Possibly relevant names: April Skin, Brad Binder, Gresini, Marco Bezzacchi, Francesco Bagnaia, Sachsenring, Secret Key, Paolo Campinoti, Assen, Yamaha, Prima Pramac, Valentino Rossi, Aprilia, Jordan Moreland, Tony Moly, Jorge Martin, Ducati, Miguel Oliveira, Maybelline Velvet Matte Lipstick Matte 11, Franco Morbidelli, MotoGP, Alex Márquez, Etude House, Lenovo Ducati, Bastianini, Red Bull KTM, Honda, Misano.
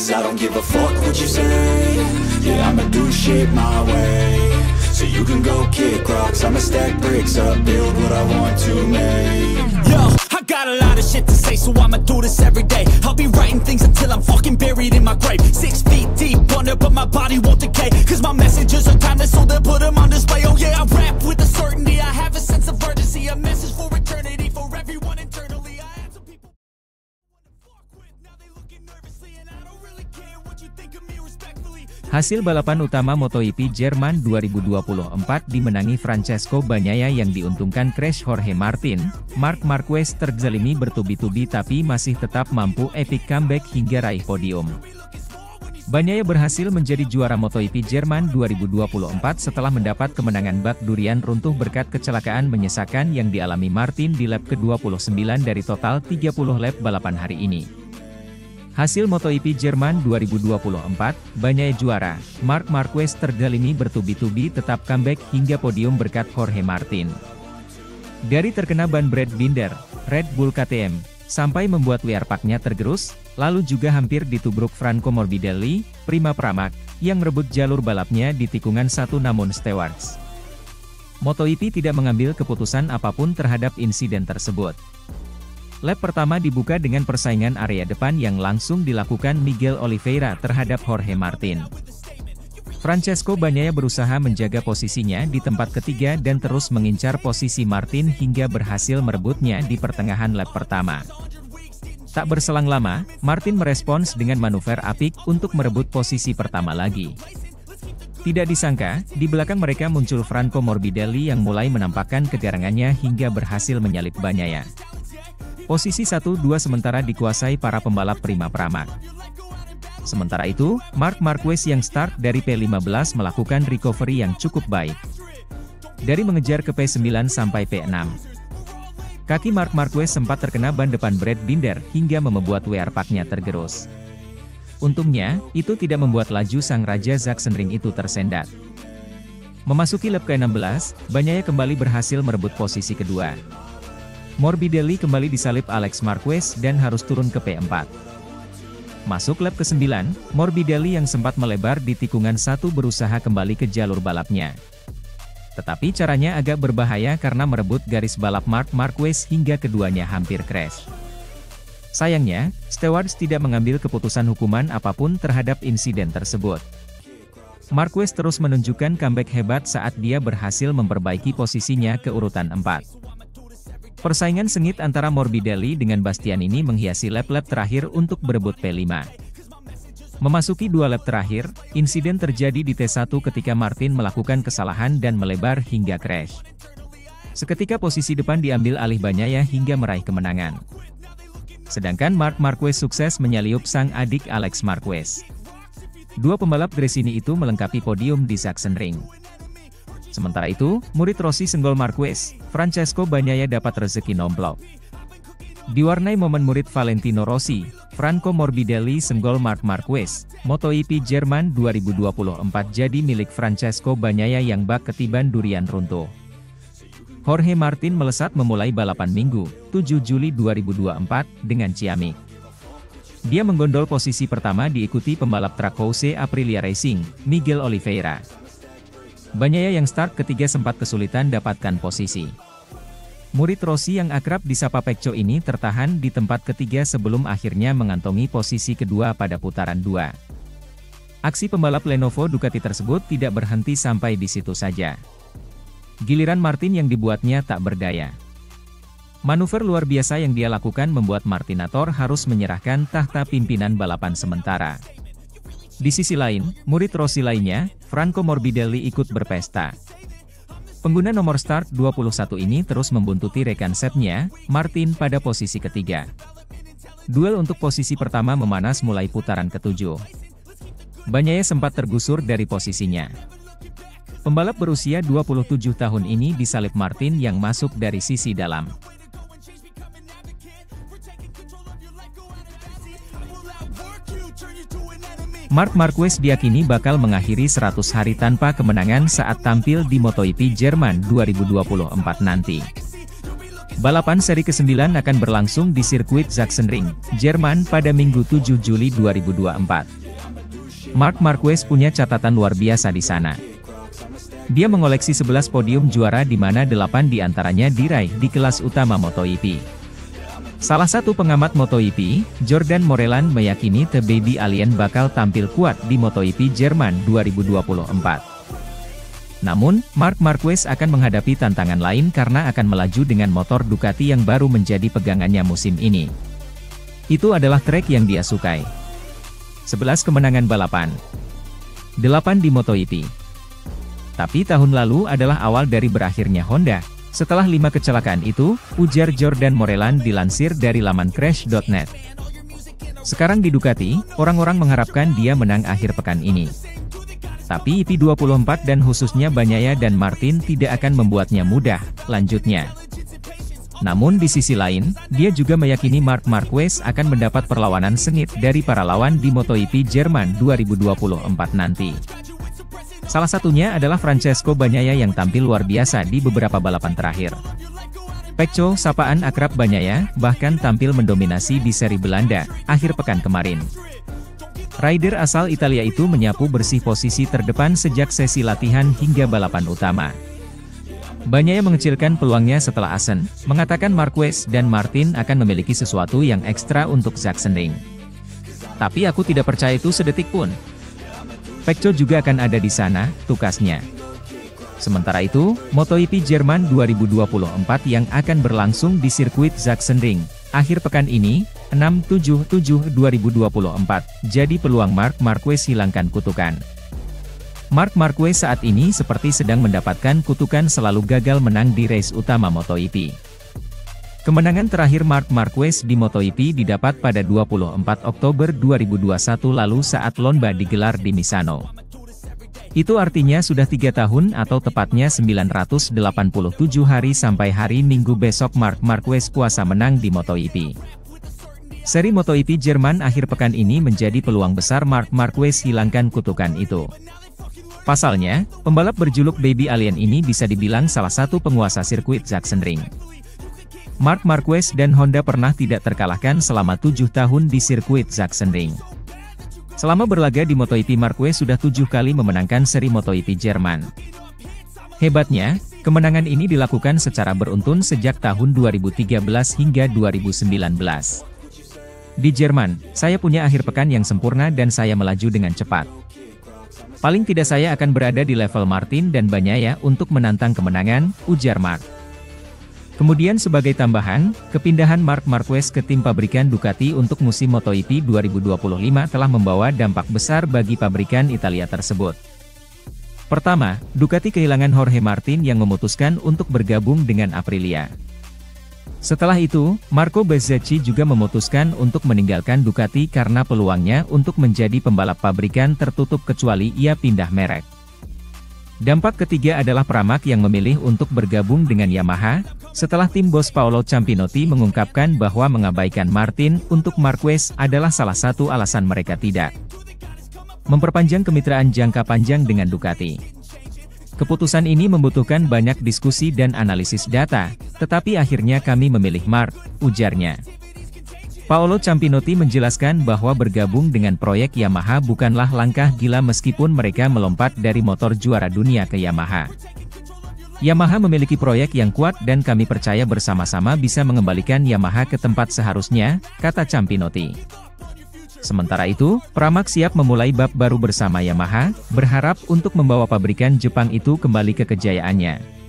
Cause I don't give a fuck what you say. Yeah, I'ma do shit my way. So you can go kick rocks, I'ma stack bricks up, build what I want to make. Yo, I got a lot of shit to say, so I'ma do this every day. I'll be writing things until I'm fucking buried in my grave. 6 feet deep under, but my body won't decay. Cause my messages are timeless, so they'll put them on display. Oh yeah, I rap with a certainty, I have a sense of urgency. A message for eternity, for everyone internally. I have some people to fuck with, now they looking nervously. And I don't really care what you think of me respectfully. Hasil balapan utama MotoGP Jerman 2024 dimenangi Francesco Bagnaia yang diuntungkan crash Jorge Martin. Marc Márquez terjelimi bertubi-tubi tapi masih tetap mampu epic comeback hingga raih podium. Bagnaia berhasil menjadi juara MotoGP Jerman 2024 setelah mendapat kemenangan bak durian runtuh berkat kecelakaan menyesakan yang dialami Martin di lap ke-29 dari total 30 lap balapan hari ini. Hasil MotoGP Jerman 2024, Bagnaia juara, Marc Márquez terjalimi bertubi-tubi tetap comeback hingga podium berkat Jorge Martin. Dari terkena ban Brad Binder, Red Bull KTM, sampai membuat liar paknya tergerus, lalu juga hampir ditubruk Franco Morbidelli, Prima Pramac, yang merebut jalur balapnya di tikungan satu namun stewards. MotoGP tidak mengambil keputusan apapun terhadap insiden tersebut. Lap pertama dibuka dengan persaingan area depan yang langsung dilakukan Miguel Oliveira terhadap Jorge Martin. Francesco Bagnaia berusaha menjaga posisinya di tempat ketiga dan terus mengincar posisi Martin hingga berhasil merebutnya di pertengahan lap pertama. Tak berselang lama, Martin merespons dengan manuver apik untuk merebut posisi pertama lagi. Tidak disangka, di belakang mereka muncul Franco Morbidelli yang mulai menampakkan kegarangannya hingga berhasil menyalip Bagnaia. Posisi 1-2 sementara dikuasai para pembalap Prima Pramac. Sementara itu, Marc Márquez yang start dari P15 melakukan recovery yang cukup baik. Dari mengejar ke P9 sampai P6. Kaki Marc Márquez sempat terkena ban depan Brad Binder hingga membuat wear pack-nya tergerus. Untungnya, itu tidak membuat laju sang raja Sachsenring itu tersendat. Memasuki lap ke-16, Bagnaia kembali berhasil merebut posisi kedua. Morbidelli kembali disalip Alex Márquez dan harus turun ke P4. Masuk lap ke-9, Morbidelli yang sempat melebar di tikungan 1 berusaha kembali ke jalur balapnya. Tetapi caranya agak berbahaya karena merebut garis balap Marc Márquez hingga keduanya hampir crash. Sayangnya, stewards tidak mengambil keputusan hukuman apapun terhadap insiden tersebut. Márquez terus menunjukkan comeback hebat saat dia berhasil memperbaiki posisinya ke urutan 4. Persaingan sengit antara Morbidelli dengan Bastianini menghiasi lap-lap terakhir untuk berebut P5. Memasuki dua lap terakhir, insiden terjadi di T1 ketika Martin melakukan kesalahan dan melebar hingga crash. Seketika posisi depan diambil alih Bagnaia hingga meraih kemenangan. Sedangkan Marc Márquez sukses menyaliup sang adik Alex Márquez. Dua pembalap Gresini itu melengkapi podium di Sachsenring. Sementara itu, murid Rossi senggol Márquez, Francesco Bagnaia dapat rezeki nomplok. Diwarnai momen murid Valentino Rossi, Franco Morbidelli senggol Marc Márquez, MotoGP Jerman 2024 jadi milik Francesco Bagnaia yang bak ketiban durian runtuh. Jorge Martin melesat memulai balapan Minggu, 7 Juli 2024, dengan ciamik. Dia menggondol posisi pertama diikuti pembalap Trakose Aprilia Racing, Miguel Oliveira. Bagnaia yang start ketiga sempat kesulitan dapatkan posisi. Murid Rossi yang akrab disapa Pecco ini tertahan di tempat ketiga sebelum akhirnya mengantongi posisi kedua pada putaran 2. Aksi pembalap Lenovo Ducati tersebut tidak berhenti sampai di situ saja. Giliran Martin yang dibuatnya tak berdaya. Manuver luar biasa yang dia lakukan membuat Martinator harus menyerahkan tahta pimpinan balapan sementara. Di sisi lain, murid Rossi lainnya, Franco Morbidelli ikut berpesta. Pengguna nomor start 21 ini terus membuntuti rekan setnya, Martin pada posisi ketiga. Duel untuk posisi pertama memanas mulai putaran ke-7. Bagnaia sempat tergusur dari posisinya. Pembalap berusia 27 tahun ini disalip Martin yang masuk dari sisi dalam. Marc Márquez diakini bakal mengakhiri 100 hari tanpa kemenangan saat tampil di MotoGP Jerman 2024 nanti. Balapan seri ke-9 akan berlangsung di sirkuit Sachsenring, Jerman pada Minggu 7 Juli 2024. Marc Márquez punya catatan luar biasa di sana. Dia mengoleksi 11 podium juara di mana 8 diantaranya diraih di kelas utama MotoGP. Salah satu pengamat MotoGP, Jordan Moreland meyakini The Baby Alien bakal tampil kuat di MotoGP Jerman 2024. Namun, Marc Márquez akan menghadapi tantangan lain karena akan melaju dengan motor Ducati yang baru menjadi pegangannya musim ini. Itu adalah trek yang dia sukai. 11 kemenangan balapan, 8 di MotoGP. Tapi tahun lalu adalah awal dari berakhirnya Honda. Setelah 5 kecelakaan itu, ujar Jordan Moreland dilansir dari laman crash.net. Sekarang di Ducati, orang-orang mengharapkan dia menang akhir pekan ini. Tapi IP24 dan khususnya Bagnaia dan Martin tidak akan membuatnya mudah, lanjutnya. Namun di sisi lain, dia juga meyakini Marc Márquez akan mendapat perlawanan sengit dari para lawan di MotoGP Jerman 2024 nanti. Salah satunya adalah Francesco Bagnaia yang tampil luar biasa di beberapa balapan terakhir. Pecco, sapaan akrab Bagnaia, bahkan tampil mendominasi di seri Belanda, akhir pekan kemarin. Rider asal Italia itu menyapu bersih posisi terdepan sejak sesi latihan hingga balapan utama. Bagnaia mengecilkan peluangnya setelah Assen, mengatakan Márquez dan Martin akan memiliki sesuatu yang ekstra untuk Sachsenring. Tapi aku tidak percaya itu sedetik pun. Pecco juga akan ada di sana, tukasnya. Sementara itu, MotoGP Jerman 2024 yang akan berlangsung di sirkuit Sachsenring akhir pekan ini, 6-7-7-2024, jadi peluang Marc Márquez hilangkan kutukan. Marc Márquez saat ini seperti sedang mendapatkan kutukan selalu gagal menang di race utama MotoGP. Kemenangan terakhir Marc Márquez di MotoGP didapat pada 24 Oktober 2021 lalu saat lomba digelar di Misano. Itu artinya sudah 3 tahun atau tepatnya 987 hari sampai hari Minggu besok Marc Márquez puasa menang di MotoGP. Seri MotoGP Jerman akhir pekan ini menjadi peluang besar Marc Márquez hilangkan kutukan itu. Pasalnya, pembalap berjuluk Baby Alien ini bisa dibilang salah satu penguasa sirkuit Sachsenring. Marc Márquez dan Honda pernah tidak terkalahkan selama 7 tahun di sirkuit Sachsenring. Selama berlaga di MotoGP, Márquez sudah 7 kali memenangkan seri MotoGP Jerman. Hebatnya, kemenangan ini dilakukan secara beruntun sejak tahun 2013 hingga 2019. Di Jerman, saya punya akhir pekan yang sempurna dan saya melaju dengan cepat. Paling tidak saya akan berada di level Martin dan Bagnaia untuk menantang kemenangan, ujar Marc. Kemudian sebagai tambahan, kepindahan Marc Márquez ke tim pabrikan Ducati untuk musim MotoGP 2025 telah membawa dampak besar bagi pabrikan Italia tersebut. Pertama, Ducati kehilangan Jorge Martin yang memutuskan untuk bergabung dengan Aprilia. Setelah itu, Marco Bezzacchi juga memutuskan untuk meninggalkan Ducati karena peluangnya untuk menjadi pembalap pabrikan tertutup kecuali ia pindah merek. Dampak ketiga adalah Pramac yang memilih untuk bergabung dengan Yamaha, setelah tim bos Paolo Campinoti mengungkapkan bahwa mengabaikan Martin untuk Márquez adalah salah satu alasan mereka tidak memperpanjang kemitraan jangka panjang dengan Ducati. Keputusan ini membutuhkan banyak diskusi dan analisis data, tetapi akhirnya kami memilih Marc, ujarnya. Paolo Campinoti menjelaskan bahwa bergabung dengan proyek Yamaha bukanlah langkah gila meskipun mereka melompat dari motor juara dunia ke Yamaha. Yamaha memiliki proyek yang kuat dan kami percaya bersama-sama bisa mengembalikan Yamaha ke tempat seharusnya, kata Campinoti. Sementara itu, Pramac siap memulai bab baru bersama Yamaha, berharap untuk membawa pabrikan Jepang itu kembali ke kejayaannya.